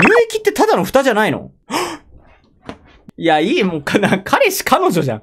乳液ってただの蓋じゃないの？いや、いいもんかな。彼氏彼女じゃん。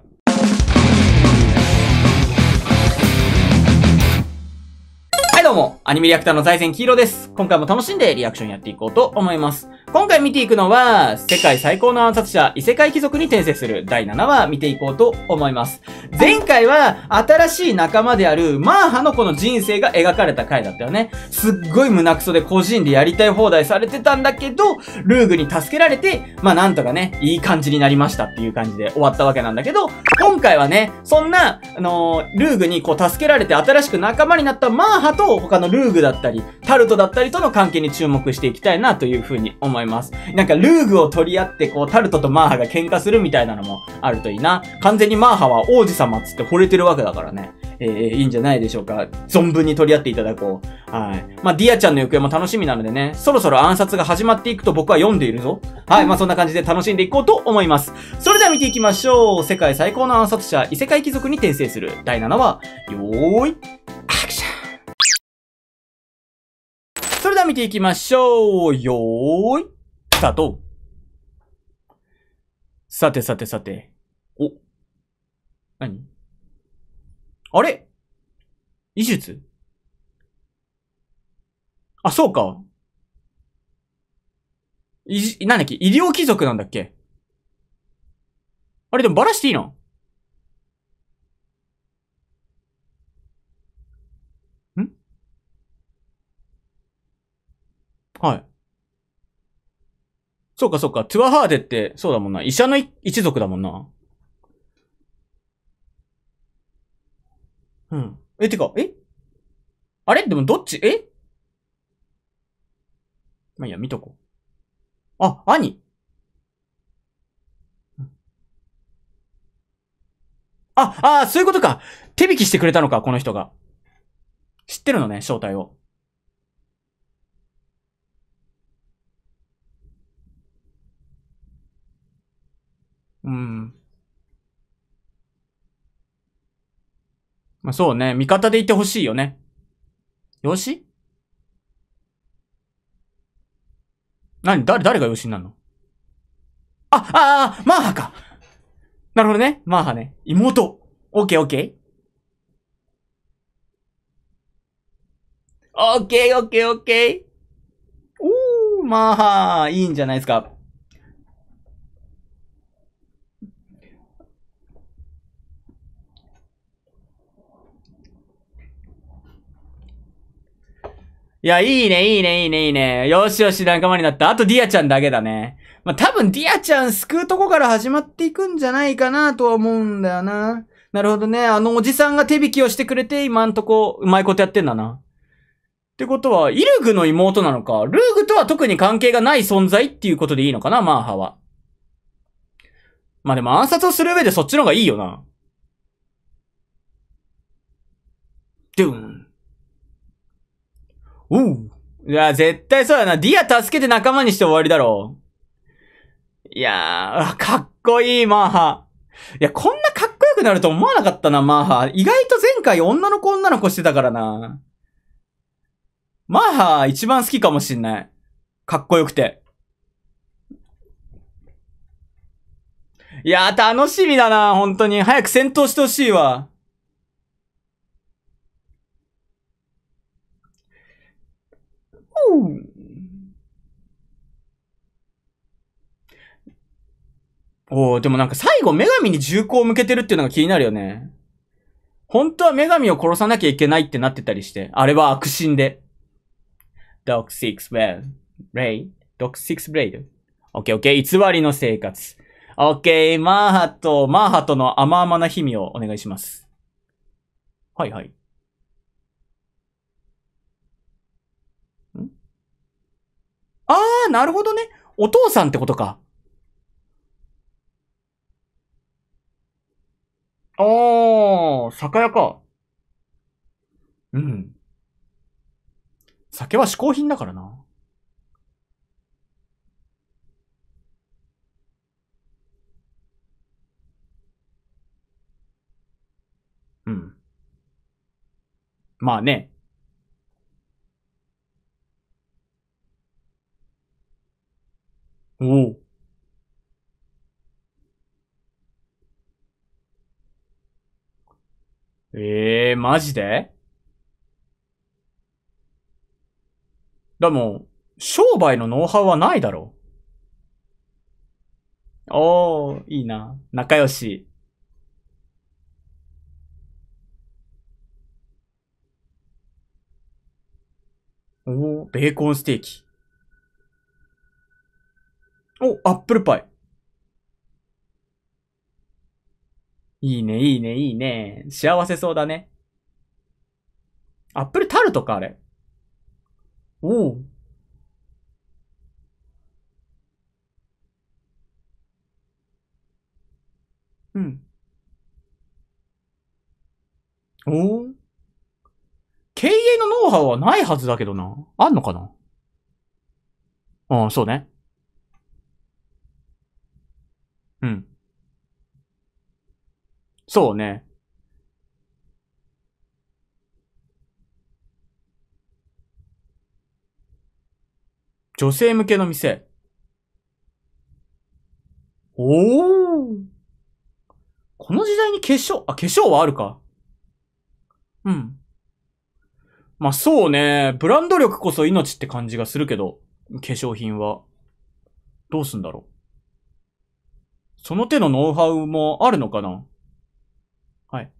はいどうも、アニメリアクターの財前黄色です。今回も楽しんでリアクションやっていこうと思います。今回見ていくのは、世界最高の暗殺者、異世界貴族に転生する第7話見ていこうと思います。前回は、新しい仲間であるマーハの子の人生が描かれた回だったよね。すっごい胸クソで個人でやりたい放題されてたんだけど、ルーグに助けられて、まあなんとかね、いい感じになりましたっていう感じで終わったわけなんだけど、今回はね、そんな、ルーグにこう助けられて新しく仲間になったマーハと他のルーグだったり、タルトだったりとの関係に注目していきたいなというふうに思います。なんかルーグを取り合ってこうタルトとマーハが喧嘩するみたいなのもあるといいな。完全にマーハは王子様っつって惚れてるわけだからね。いいんじゃないでしょうか。存分に取り合っていただこう。はい。まあ、ディアちゃんの行方も楽しみなのでね、そろそろ暗殺が始まっていくと僕は読んでいるぞ。はい。まあ、そんな感じで楽しんでいこうと思います。それでは見ていきましょう。世界最高の暗殺者、異世界貴族に転生する第7話、よーい、アクション。それでは見ていきましょう。よーい。スタート。さてさてさて。お。何？あれ？医術？あ、そうか。なんだっけ？医療貴族なんだっけ？あれでもバラしていいの？ん？はい。そうかそうか。トゥアハーデって、そうだもんな。医者の一族だもんな。うん。てか、あれでもどっちまあ、いや、見とこう。あ、兄。あ、そういうことか。手引きしてくれたのか、この人が。知ってるのね、正体を。うん。まあ、そうね。味方でいてほしいよね。養子？誰が養子になるの？マーハか。なるほどね。マーハね。妹。オッケーオッケー。オッケーオッケーオッケー。マーハ。いいんじゃないですか。いや、いいね、いいね、いいね、いいね。よしよし、仲間になった。あと、ディアちゃんだけだね。まあ、多分、ディアちゃん救うとこから始まっていくんじゃないかなとは思うんだよな。なるほどね。あのおじさんが手引きをしてくれて、今んとこ、うまいことやってんだな。ってことは、イルグの妹なのか。ルーグとは特に関係がない存在っていうことでいいのかな、マーハは。まあ、でも暗殺をする上でそっちの方がいいよな。ドゥーン。いや、絶対そうだな。ディア助けて仲間にして終わりだろう。いやー、かっこいい、マーハ。いや、こんなかっこよくなると思わなかったな、マーハ。意外と前回女の子してたからな。マーハ、一番好きかもしんない。かっこよくて。いやー、楽しみだな、本当に。早く戦闘してほしいわ。でもなんか最後女神に銃口を向けてるっていうのが気になるよね。本当は女神を殺さなきゃいけないってなってたりして。あれは悪心で。Dog Six Blade。オッケー。偽りの生活。オッケー。マーハとの甘々な日々をお願いします。はい。なるほどね。お父さんってことか。酒屋か。うん。酒は嗜好品だからな。うん。まあね。おう。マジでだもん、商売のノウハウはないだろ。おー、いいな。仲良し。おー、ベーコンステーキ。お、アップルパイ。いいね、いいね、いいね。幸せそうだね。アップルタルトか、あれ。おう。うん。おう。経営のノウハウはないはずだけどな。あんのかな。うん、そうね。うん。そうね。女性向けの店。おー。この時代に化粧、あ、化粧はあるか。うん。まあそうね。ブランド力こそ命って感じがするけど、化粧品は。どうすんだろう。その手のノウハウもあるのかな。はい。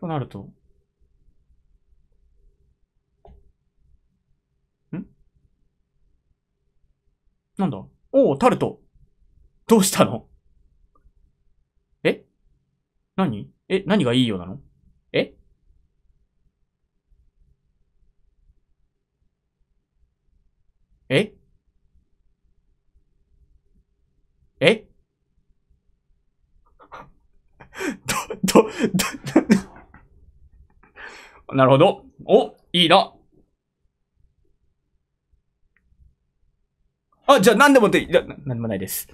となると。んなんだおお、タルト。どうしたのえ何え、何がいいようなのえええなるほど。お、いいな。あ、じゃあ何でもって、いや、何でもないです。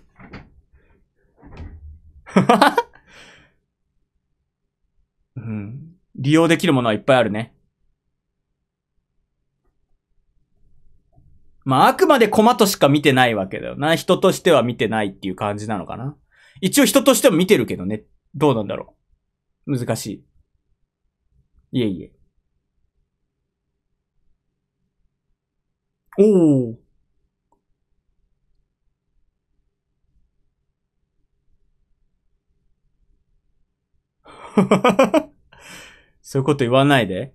うん。利用できるものはいっぱいあるね。まあ、あくまでコマとしか見てないわけだよな。人としては見てないっていう感じなのかな。一応人としても見てるけどね。どうなんだろう。難しい。いえいえ。おー。そういうこと言わないで。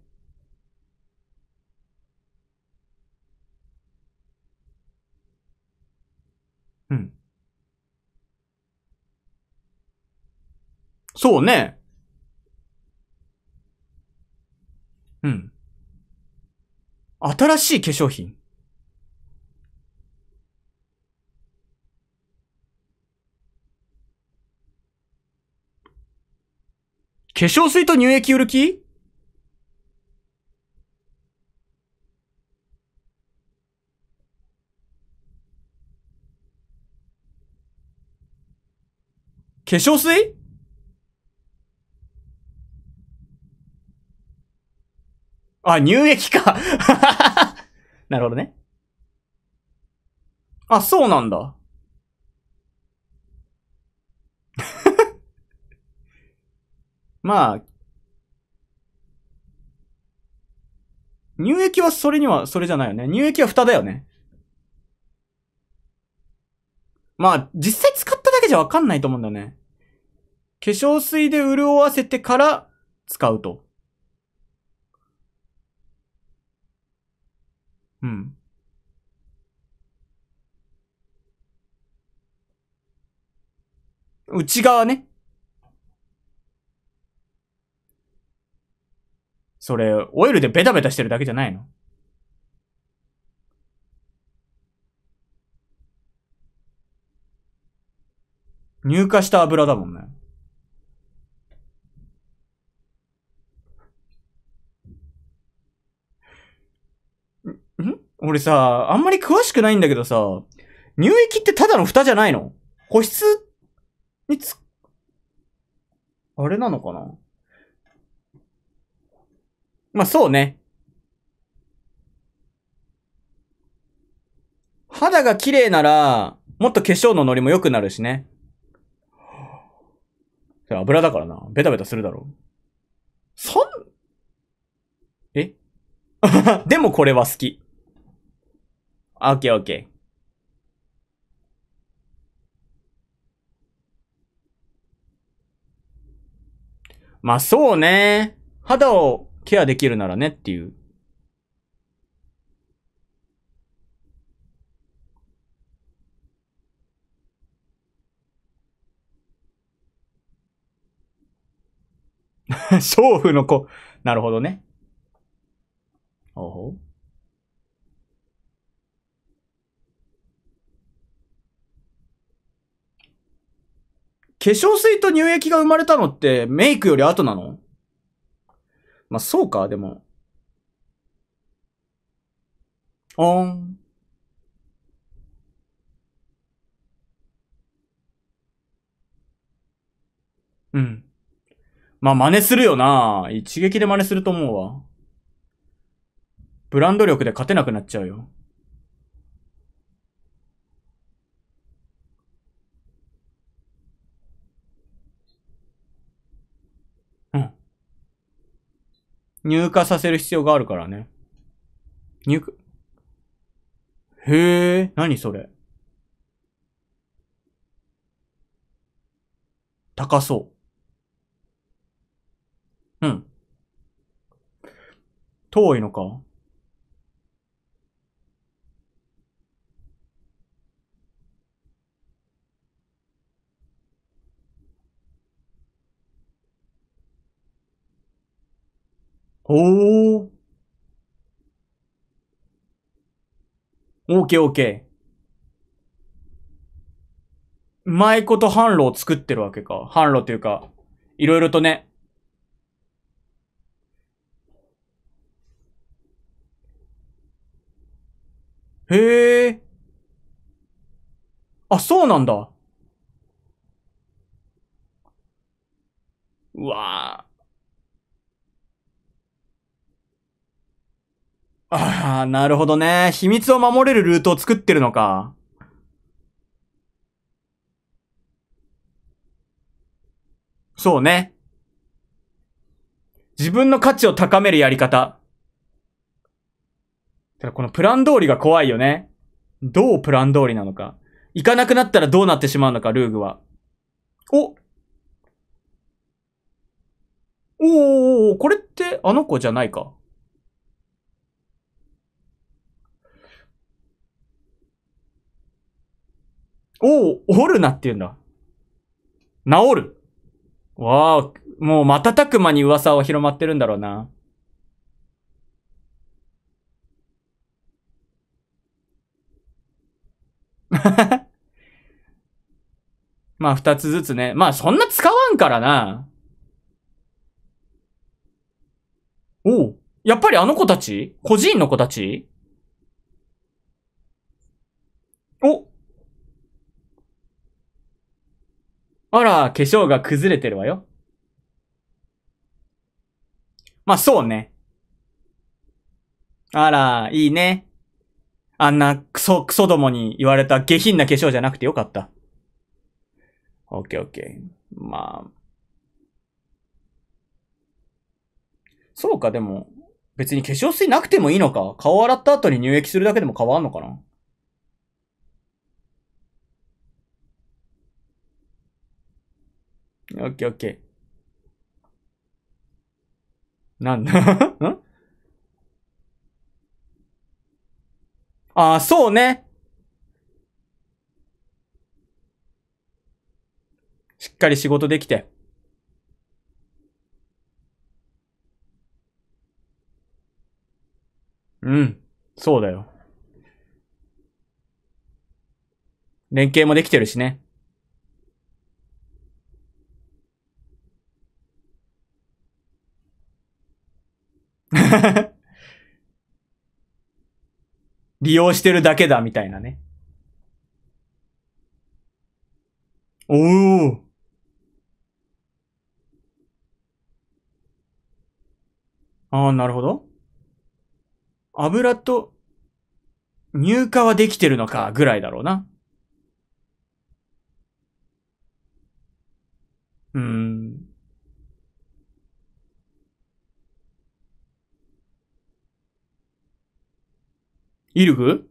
うん。そうね。うん。新しい化粧品。化粧水と乳液売る気？化粧水？あ、乳液か。なるほどね。あ、そうなんだ。まあ、乳液はそれには、それじゃないよね。乳液は蓋だよね。まあ、実際使っただけじゃわかんないと思うんだよね。化粧水で潤わせてから使うと。うん。内側ね。それ、オイルでベタベタしてるだけじゃないの？乳化した油だもんね。ん？俺さ、あんまり詳しくないんだけどさ、乳液ってただの蓋じゃないの？保湿にあれなのかな？まあそうね。肌が綺麗なら、もっと化粧のノリも良くなるしね。油だからな。ベタベタするだろう。えでもこれは好き。オッケーオッケー。まあそうね。肌をケアできるならねっていう。娼婦の子。なるほどね。ほほう。化粧水と乳液が生まれたのってメイクより後なの？まあ、そうか、でも。オン。うん。まあ、真似するよな。一撃で真似すると思うわ。ブランド力で勝てなくなっちゃうよ。うん。乳化させる必要があるからね。乳化。へえ、何それ。高そう。うん。遠いのか。おー。オーケーオーケー。うまいこと販路を作ってるわけか。販路というか、いろいろとね。へえ。あ、そうなんだ。うわぁ。ああ、なるほどね。秘密を守れるルートを作ってるのか。そうね。自分の価値を高めるやり方。だからこのプラン通りが怖いよね。どうプラン通りなのか。行かなくなったらどうなってしまうのか、ルーグは。お！おー、これってあの子じゃないか。おー、おるなって言うんだ。治る。わー、もう瞬く間に噂は広まってるんだろうな。まあ二つずつね。まあそんな使わんからな。おう。やっぱりあの子たち？孤児院の子たち？お。あら、化粧が崩れてるわよ。まあそうね。あら、いいね。あんなクソどもに言われた下品な化粧じゃなくてよかった。オッケーオッケー。まあ。そうか、でも、別に化粧水なくてもいいのか。顔洗った後に乳液するだけでも変わんのかな。オッケーオッケー。なんだんああ、そうね。しっかり仕事できて。うん。そうだよ。連携もできてるしね。利用してるだけだみたいなね。おー。ああ、なるほど。油と、入荷はできてるのかぐらいだろうな。イルグ？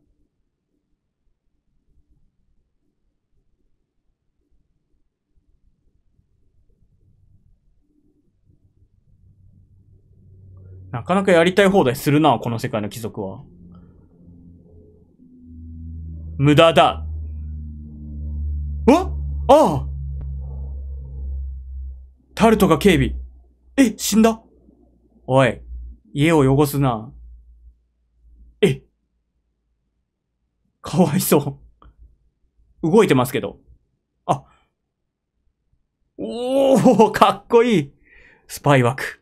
なかなかやりたい放題するな、この世界の貴族は。無駄だ。あああ、タルトが警備。え、死んだ。おい、家を汚すな。え、かわいそう。動いてますけど。あ、おお、かっこいい。スパイ枠。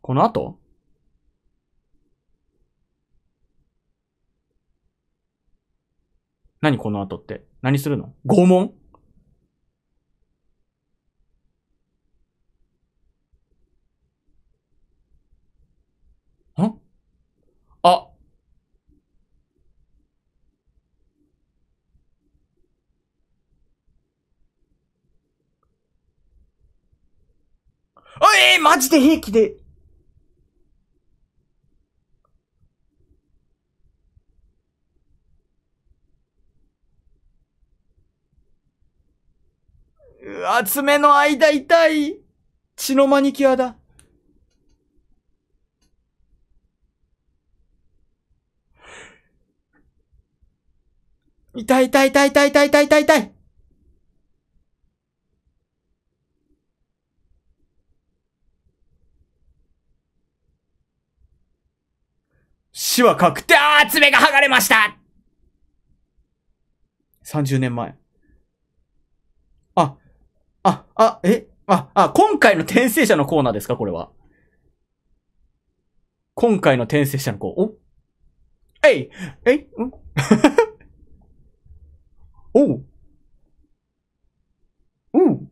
この後？何この後って。何するの？拷問？ん？あ。あ、マジで平気で。うわ、爪の間痛い。血のマニキュアだ。痛い痛い痛い痛い痛い痛い痛い痛い。死は確定。あー、爪が剥がれました。30年前。今回の転生者のコーナーですか、これは。今回の転生者のコーナー。おえいえいんおううん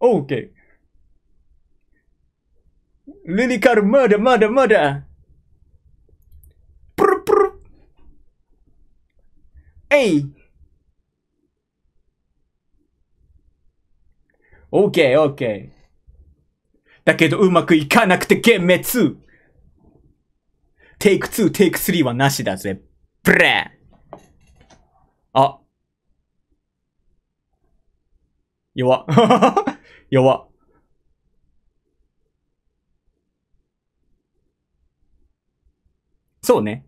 オーケー。リリカルマダマダマダプルプルえいオーケーオーケー。だけどうまくいかなくて幻滅。テイク2、テイク3はなしだぜ。ブレー。あ。弱。弱。そうね。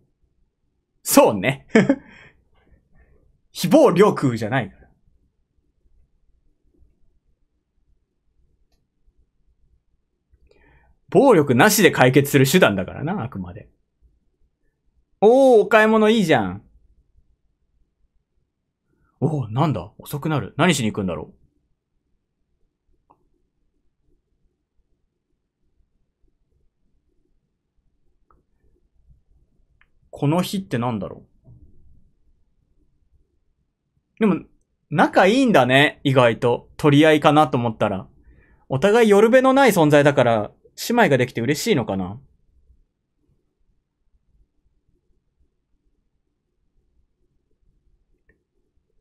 そうね。非暴力じゃないから。暴力なしで解決する手段だからな、あくまで。おー、お買い物いいじゃん。おー、なんだ？遅くなる。何しに行くんだろう？この日ってなんだろう？でも、仲いいんだね、意外と。取り合いかなと思ったら。お互い夜べのない存在だから、姉妹ができて嬉しいのかな？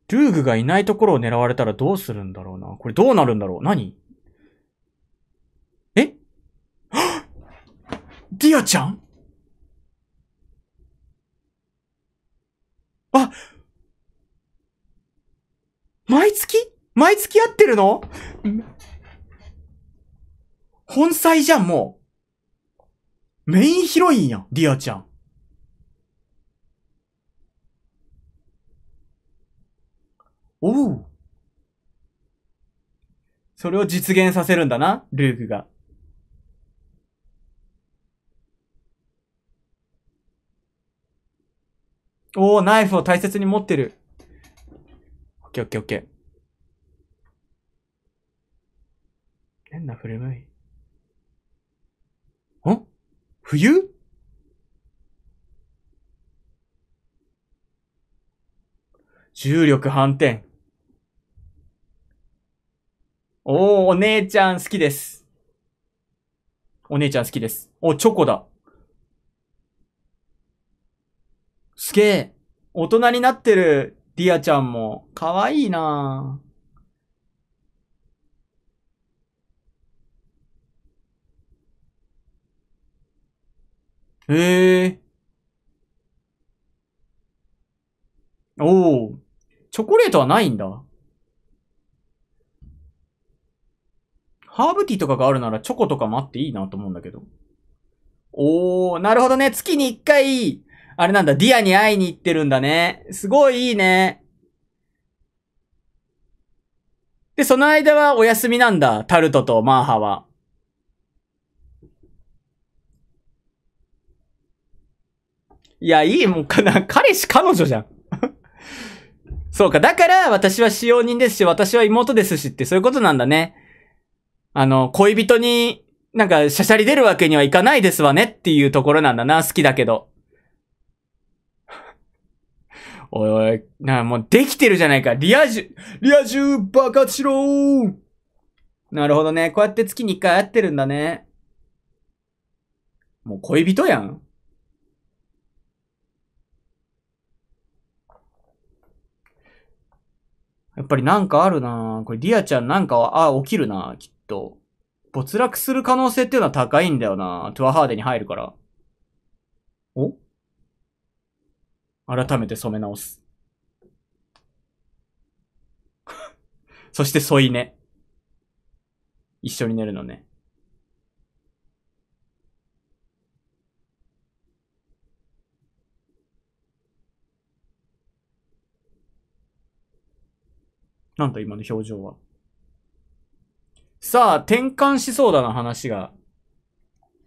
ルーグがいないところを狙われたらどうするんだろうな。これどうなるんだろう。何？え？はっ！ディアちゃん？あ！毎月やってるの？本妻じゃん、もう。メインヒロインやん、ディアちゃん。おう。それを実現させるんだな、ルークが。おー、ナイフを大切に持ってる。オッケーオッケーオッケー。変な振る舞い。ん？冬？重力反転。お姉ちゃん好きです。お姉ちゃん好きです。お、チョコだ。すげえ。大人になってるディアちゃんもかわいいなぁ。おー。チョコレートはないんだ。ハーブティーとかがあるならチョコとかもあっていいなと思うんだけど。おー、なるほどね。月に一回、あれなんだ、ディアに会いに行ってるんだね。すごいいいね。で、その間はお休みなんだ。タルトとマーハは。いや、いいもんかな。彼氏彼女じゃん。そうか。だから、私は使用人ですし、私は妹ですしって、そういうことなんだね。恋人になんか、しゃしゃり出るわけにはいかないですわねっていうところなんだな。好きだけど。おいおい、もうできてるじゃないか。リア充爆発しろー。なるほどね。こうやって月に一回会ってるんだね。もう恋人やん。やっぱりなんかあるなぁ。これディアちゃんなんかは、起きるなぁ、きっと。没落する可能性っていうのは高いんだよなぁ。トゥアハーデに入るから。お？改めて染め直す。そして添い寝。一緒に寝るのね。なんだ今の表情は。さあ、転換しそうだな話が。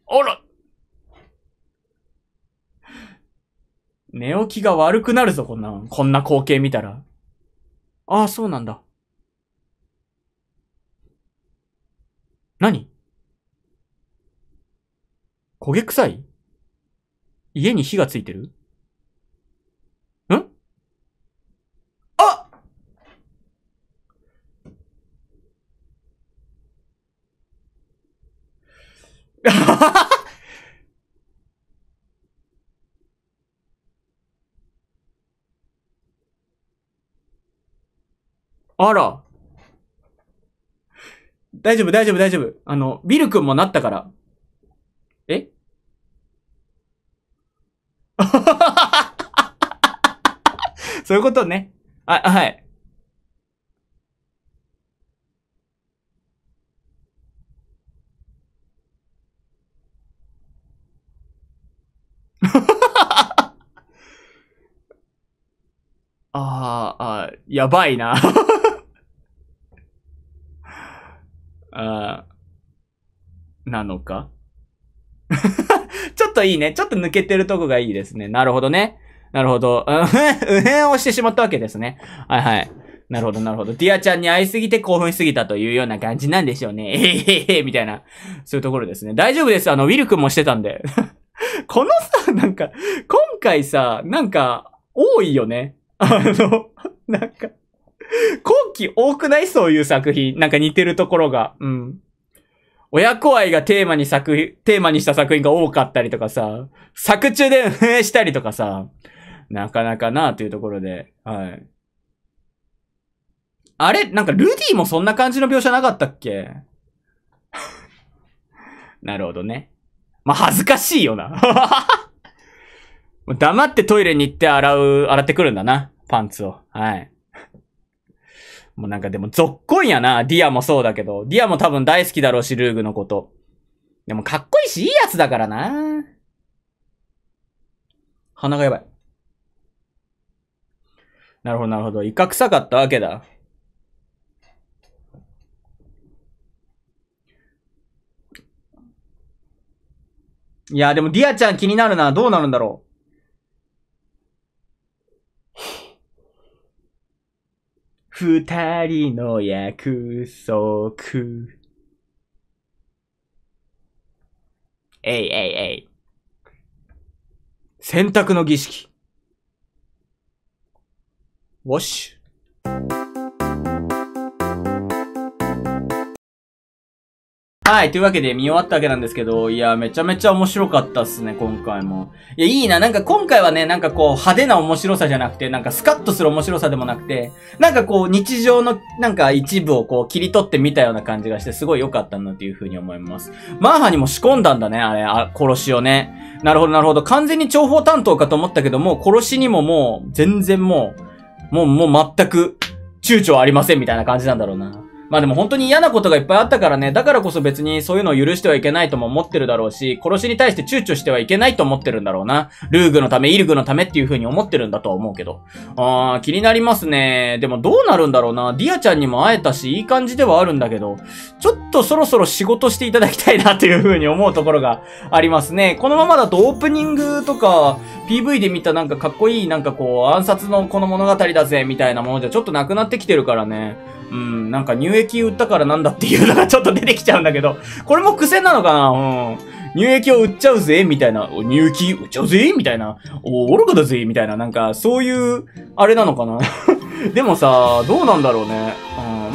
あら！寝起きが悪くなるぞ、こんな光景見たら。ああ、そうなんだ。何？焦げ臭い？家に火がついてる？あら。大丈夫、大丈夫、大丈夫。ビル君もなったから。え？そういうことね。はい。やばいな。なのかちょっといいね。ちょっと抜けてるとこがいいですね。なるほどね。なるほど。うへんをしてしまったわけですね。はいはい。なるほどなるほど。ディアちゃんに会いすぎて興奮しすぎたというような感じなんでしょうね。みたいな。そういうところですね。大丈夫です。ウィル君もしてたんで。このさ、なんか、今回さ、なんか、多いよね。なんか、後期多くない？そういう作品。なんか似てるところが。うん。親子愛がテーマにした作品が多かったりとかさ、作中で運営したりとかさ、なかなかなというところで、はい。あれ？なんかルディもそんな感じの描写なかったっけ？なるほどね。まあ、恥ずかしいよな。黙ってトイレに行って洗ってくるんだな。パンツを。はい。もうなんかでも、ぞっこんやな。ディアもそうだけど。ディアも多分大好きだろうし、ルーグのこと。でも、かっこいいし、いいやつだからな。鼻がやばい。なるほど、なるほど。イカ臭かったわけだ。いや、でも、ディアちゃん気になるな。どうなるんだろう。二人の約束。えい。洗濯の儀式。ウォッシュ。はい。というわけで見終わったわけなんですけど、いや、めちゃめちゃ面白かったっすね、今回も。いや、いいな。なんか今回はね、なんかこう、派手な面白さじゃなくて、なんかスカッとする面白さでもなくて、なんかこう、日常の、なんか一部をこう、切り取ってみたような感じがして、すごい良かったなっていう風に思います。マーハにも仕込んだんだね、あれ、殺しをね。なるほど、なるほど。完全に情報担当かと思ったけども、殺しにももう、全然もう全く、躊躇ありませんみたいな感じなんだろうな。まあでも本当に嫌なことがいっぱいあったからね、だからこそ別にそういうのを許してはいけないとも思ってるだろうし、殺しに対して躊躇してはいけないと思ってるんだろうな。ルーグのため、イルグのためっていう風に思ってるんだとは思うけど。気になりますね。でもどうなるんだろうな。ディアちゃんにも会えたし、いい感じではあるんだけど、ちょっとそろそろ仕事していただきたいなっていう風に思うところがありますね。このままだとオープニングとか、PV で見たなんかかっこいいなんかこう、暗殺のこの物語だぜみたいなものじゃちょっとなくなってきてるからね。うん、なんか乳液売ったからなんだっていうのがちょっと出てきちゃうんだけど、これも癖なのかな。乳液を売っちゃうぜみたいな、乳液売っちゃうぜみたいな、愚かだぜみたいな、なんかそういう、あれなのかな。でもさ、どうなんだろうね。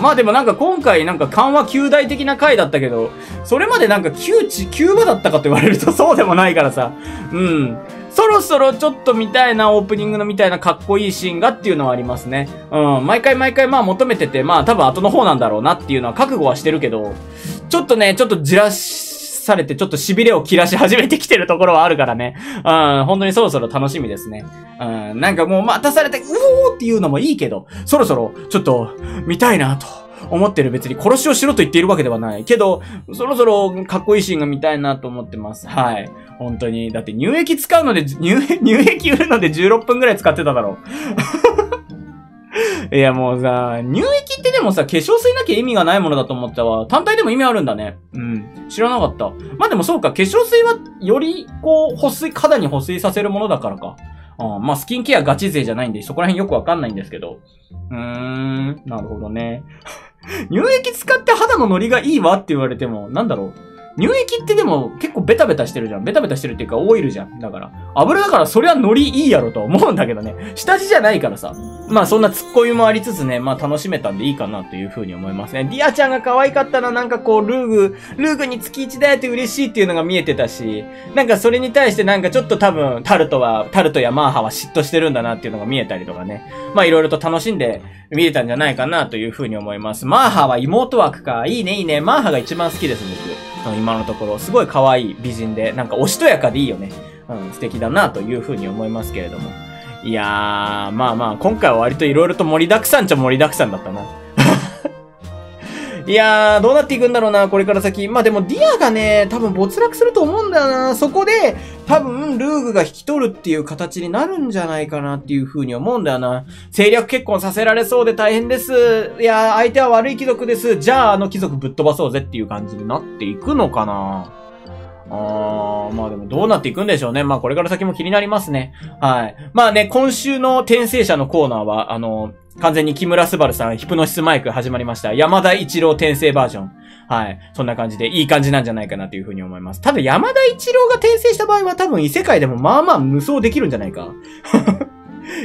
まあでもなんか今回なんか緩和9大的な回だったけど、それまでなんか9場だったかと言われるとそうでもないからさ、うん。そろそろちょっとみたいなオープニングのみたいなかっこいいシーンがっていうのはありますね。うん。毎回まあ求めてて、まあ多分後の方なんだろうなっていうのは覚悟はしてるけど、ちょっとね、ちょっとじらされてちょっと痺れを切らし始めてきてるところはあるからね。本当にそろそろ楽しみですね。なんかもう待たされて、うおーっていうのもいいけど、そろそろちょっと見たいなと思ってる。別に殺しをしろと言っているわけではないけど、そろそろかっこいいシーンが見たいなと思ってます。はい。本当に。だって乳液使うので、乳液売るので16分くらい使ってただろう。いやもうさ、乳液ってでもさ、化粧水なきゃ意味がないものだと思ったわ。単体でも意味あるんだね。うん。知らなかった。まあでもそうか、化粧水はよりこう、肌に保水させるものだからか。まあ、スキンケアガチ勢じゃないんで、そこら辺よくわかんないんですけど。なるほどね。乳液使って肌のノリがいいわって言われても、なんだろう。乳液ってでも結構ベタベタしてるじゃん。ベタベタしてるっていうかオイルじゃん。だから。油だからそりゃノリいいやろと思うんだけどね。下地じゃないからさ。まあそんなツッコミもありつつね、まあ楽しめたんでいいかなという風に思いますね。ディアちゃんが可愛かったな、なんかこう、ルーグに月1で会えて嬉しいっていうのが見えてたし、なんかそれに対してなんかちょっと多分、タルトやマーハは嫉妬してるんだなっていうのが見えたりとかね。まあいろいろと楽しんで見れたんじゃないかなという風に思います。マーハは妹枠か。いいねいいね。マーハが一番好きです、僕。今のところすごい可愛い美人で、なんかおしとやかでいいよね。うん、素敵だなというふうに思いますけれども。いやー、まあまあ、今回は割と色々と盛りだくさんっちゃ盛りだくさんだったな。いやー、どうなっていくんだろうな、これから先。まあでも、ディアがね、多分没落すると思うんだよな。そこで、多分、ルーグが引き取るっていう形になるんじゃないかなっていう風に思うんだよな。政略結婚させられそうで大変です。いやー、相手は悪い貴族です。じゃあ、あの貴族ぶっ飛ばそうぜっていう感じになっていくのかな。まあでもどうなっていくんでしょうね。まあこれから先も気になりますね。はい。まあね、今週の転生者のコーナーは、完全に木村昴さん、ヒプノシスマイク始まりました。山田一郎転生バージョン。はい。そんな感じでいい感じなんじゃないかなというふうに思います。ただ山田一郎が転生した場合は多分異世界でもまあまあ無双できるんじゃないか。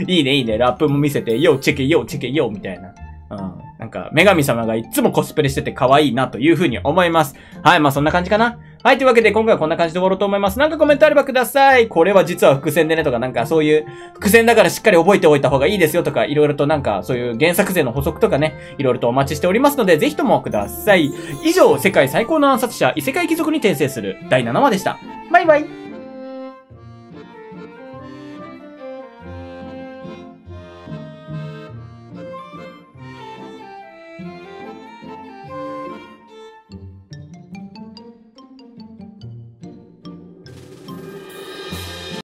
いいねいいね。ラップも見せて、よ、チェケよ、チェケよ、みたいな。うん。なんか、女神様がいつもコスプレしてて可愛いなというふうに思います。はい。まあそんな感じかな。はい。というわけで、今回はこんな感じで終わろうと思います。なんかコメントあればください。これは実は伏線でねとか、なんかそういう、伏線だからしっかり覚えておいた方がいいですよとか、いろいろとなんかそういう原作勢の補足とかね、いろいろとお待ちしておりますので、ぜひともください。以上、世界最高の暗殺者、異世界貴族に転生する第7話でした。バイバイ。